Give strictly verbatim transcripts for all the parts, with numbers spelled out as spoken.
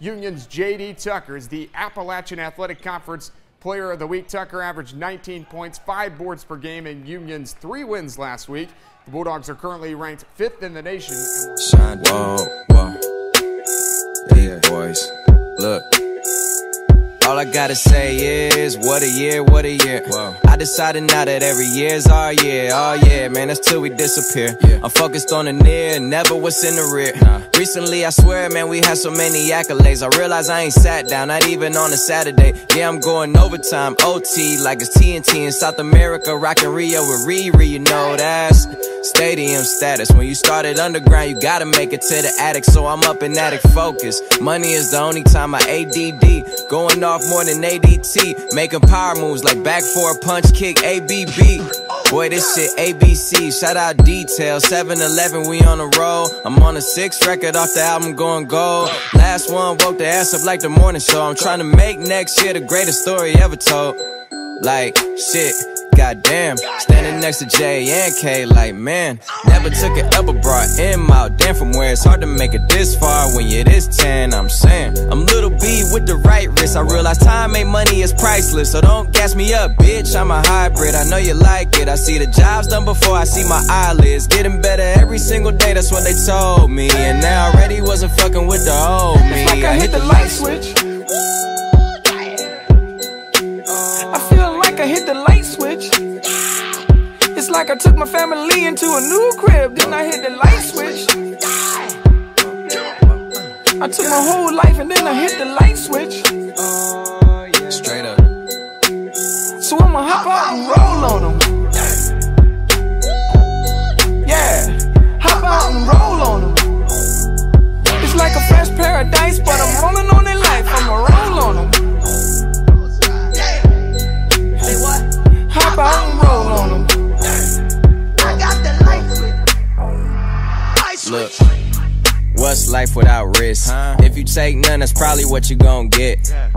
Union's J D Tucker is the Appalachian Athletic Conference Player of the Week. Tucker averaged nineteen points, five boards per game in Union's three wins last week. The Bulldogs are currently ranked fifth in the nation. Shine, whoa, whoa. Yeah, boys, look. All I gotta say is, what a year, what a year. Whoa. I decided now that every year's our year. Oh yeah, man, that's till we disappear. Yeah. I'm focused on the near, never what's in the rear. Nah. Recently, I swear, man, we had so many accolades. I realize I ain't sat down, not even on a Saturday. Yeah, I'm going overtime, O T, like it's T N T in South America. Rockin' Rio with Riri, you know that's stadium status. When you started underground, you gotta make it to the attic. So I'm up in attic focus. Money is the only time I A D D. Going off more than A D T. Making power moves like back four, punch kick, A B B. Boy, this shit A B C. Shout out detail. seven eleven, we on the road. I'm on a sixth record off the album Going Gold. Last one woke the ass up like the morning show. I'm trying to make next year the greatest story ever told. Like, shit. Goddamn, standing next to J and K, like man, never took an L but brought M out. Damn, from where it's hard to make it this far when you're this tan. I'm saying, I'm little B with the right wrist. I realize time ain't money, it's priceless. So don't gas me up, bitch. I'm a hybrid. I know you like it. I see the jobs done before I see my eyelids. Getting better every single day. That's what they told me. And now already wasn't fucking with the old me. It's like I, I hit the, the light switch. switch. I hit the light switch. It's like I took my family into a new crib, then I hit the light switch. I took my whole life and then I hit the light switch. Straight up. So I'ma hop out and roll on them. Yeah, hop out and roll on them. It's like a fresh paradise, but I'm rolling on their life. I'ma roll on them. Look, what's life without risk? Huh? If you take none, that's probably what you gon' get. Yeah.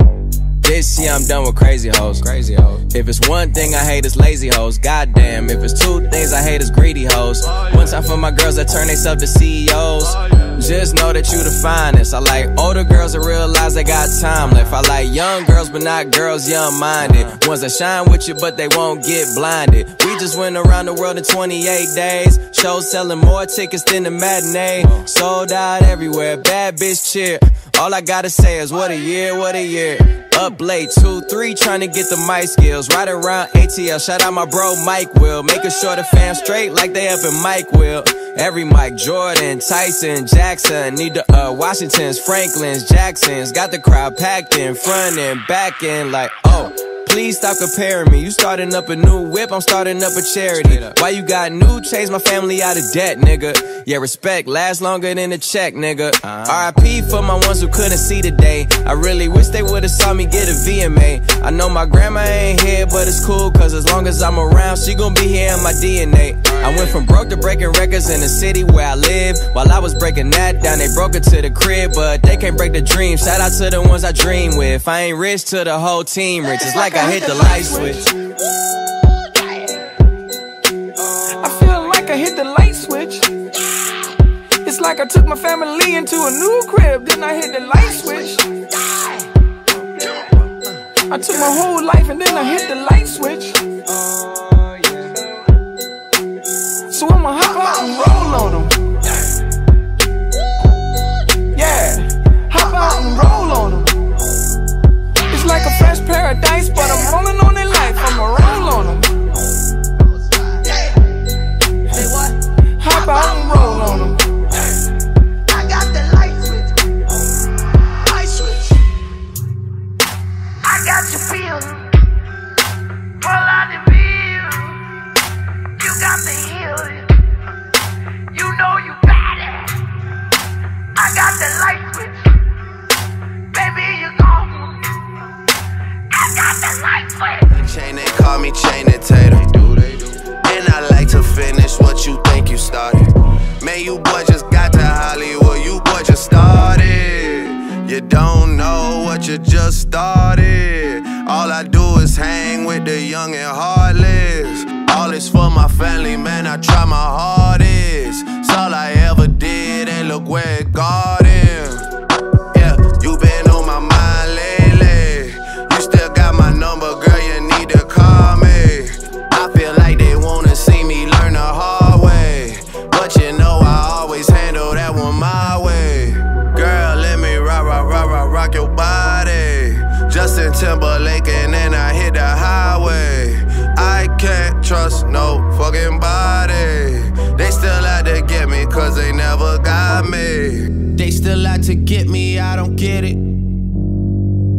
This year I'm done with crazy hoes. Crazy hoes. If it's one thing I hate, it's lazy hoes. Goddamn, if it's two things I hate, it's greedy hoes. Oh, yeah. One time for my girls that turn themselves to C E Os. Oh, yeah. Just know that you the finest. I like older girls that realize they got time left. I like young girls, but not girls young-minded. Ones that shine with you, but they won't get blinded. We just went around the world in twenty-eight days. Shows selling more tickets than the matinee. Sold out everywhere, bad bitch cheer. All I gotta say is what a year, what a year. Up late, two, three, trying to get the mic skills. Right around A T L, shout out my bro Mike Will. Making sure the fam straight like they up in Mike Will. Every Mike, Jordan, Tyson, Jackson. Need the uh, Washingtons, Franklins, Jacksons. Got the crowd packed in front and back in like, oh. Please stop comparing me. You starting up a new whip, I'm starting up a charity. Why you got new chains? My family out of debt, nigga. Yeah, respect lasts longer than a check, nigga. R I P for my ones who couldn't see today. I really wish they would've saw me get a V M A. I know my grandma ain't here, but it's cool, cause as long as I'm around, she gon' be here in my D N A. I went from broke to breaking records in the city where I live. While I was breaking that down, they broke it to the crib, but they can't break the dream. Shout out to the ones I dream with. I ain't rich till the whole team rich. It's like I I hit the light switch. I feel like I hit the light switch. It's like I took my family into a new crib, then I hit the light switch. I took my whole life and then I hit the light switch. So I'ma hop out and roll on them. Yeah, hop out and roll on them. Like a fresh paradise, but I'm rolling on their life. I'ma roll on them. Hop out and roll on them. I got the light switch. Light switch. I got your bill. Pull out the bill. You got the heel. You know you got it. I got the light switch. Baby, you gone. The chain, they call me Chain and Tater. And I like to finish what you think you started. Man, you boy just got to Hollywood, you boy just started. You don't know what you just started. All I do is hang with the young and heartless. All is for my family, man, I try my hardest. It's all I ever did, and look where it got in. Yeah, Justin Timber Lake, and then I hit the highway. I can't trust no fucking body. They still out to get me, cause they never got me. They still out to get me, I don't get it.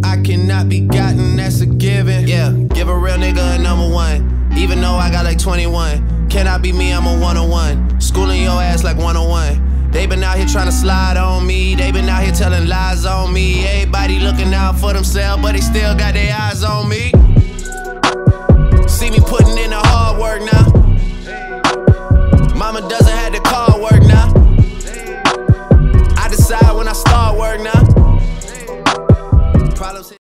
I cannot be gotten, that's a given. Yeah, give a real nigga a number one. Even though I got like twenty-one. Cannot be me, I'm a one oh one. Schooling your ass like one oh one. They been out here tryna slide on me. They been out here telling lies on me. Everybody looking out for themselves, but they still got their eyes on me. See me putting in the hard work now. Mama doesn't have the car work now. I decide when I start work now.